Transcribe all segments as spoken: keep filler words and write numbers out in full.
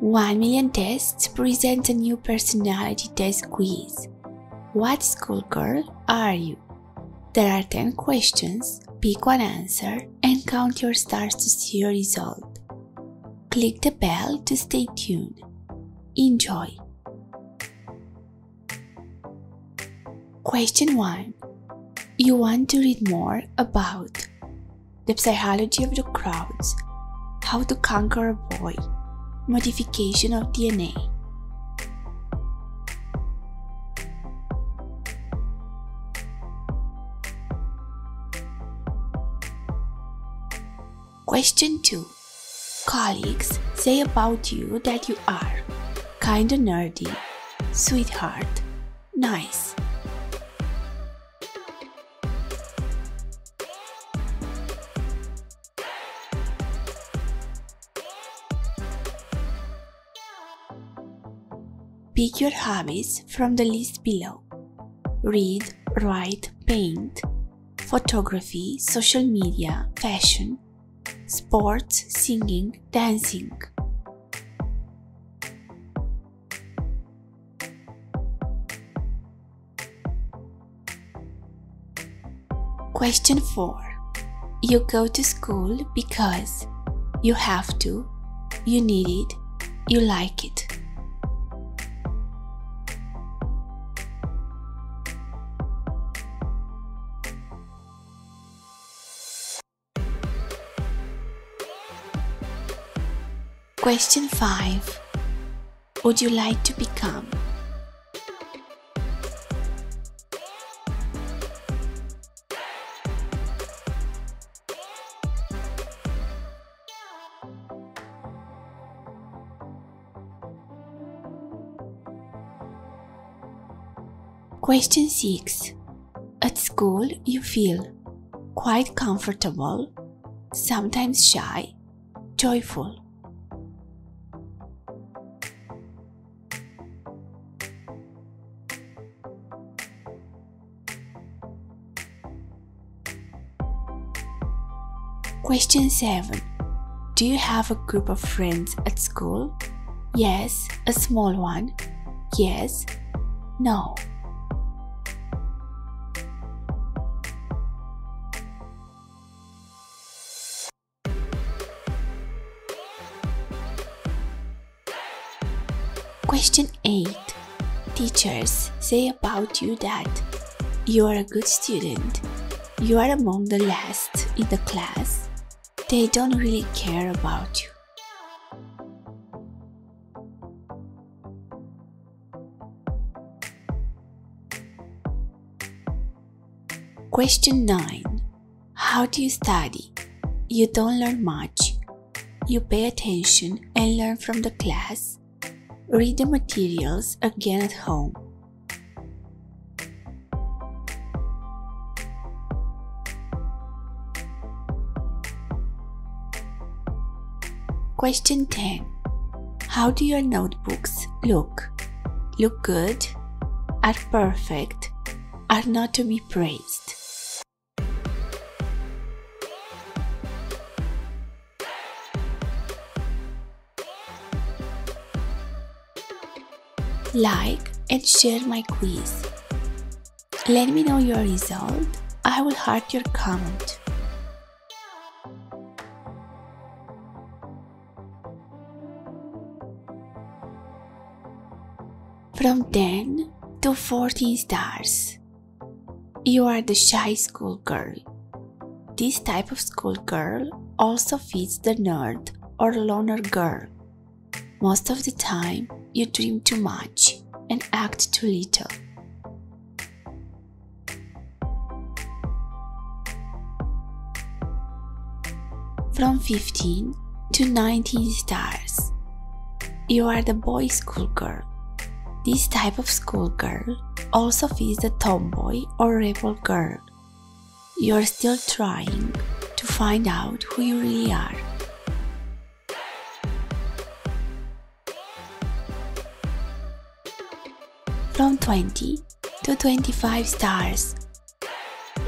One Million Tests presents a new personality test quiz. What schoolgirl are you? There are ten questions, pick one answer and count your stars to see your result. Click the bell to stay tuned. Enjoy! Question one. You want to read more about the psychology of the crowds, how to conquer a boy, modification of D N A. Question two. Colleagues say about you that you are kinda nerdy, sweetheart, nice. Pick your hobbies from the list below. Read, write, paint, photography, social media, fashion, sports, singing, dancing. Question four. You go to school because you have to, you need it, you like it. Question five. Would you like to become? Question six. At school you feel quite comfortable, sometimes shy, joyful. Question seven. Do you have a group of friends at school? Yes, a small one. Yes, no. Question eight. Teachers say about you that you are a good student, you are among the last in the class, they don't really care about you. Question nine. How do you study? You don't learn much. You pay attention and learn from the class. Read the materials again at home. Question ten. How do your notebooks look? Look good? Are perfect? Are not to be praised? Like and share my quiz. Let me know your result. I will heart your comment. From ten to fourteen stars. You are the shy schoolgirl. This type of schoolgirl also fits the nerd or loner girl. Most of the time, you dream too much and act too little. From fifteen to nineteen stars. You are the boy schoolgirl. This type of schoolgirl also fits the tomboy or rebel girl. You are still trying to find out who you really are. From twenty to twenty-five stars,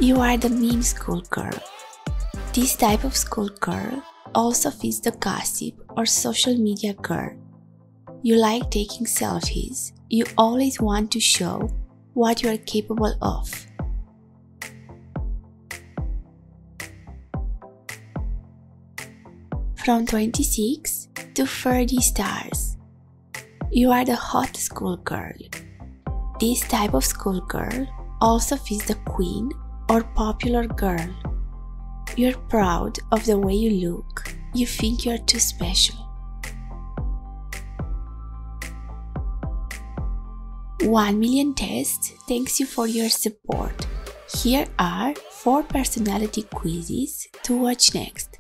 you are the meme schoolgirl. This type of schoolgirl also fits the gossip or social media girl. You like taking selfies. You always want to show what you are capable of. From twenty-six to thirty stars. You are the hot schoolgirl. This type of schoolgirl also fits the queen or popular girl. You're proud of the way you look. You think you're too special. One Million Tests thanks you for your support. Here are four personality quizzes to watch next.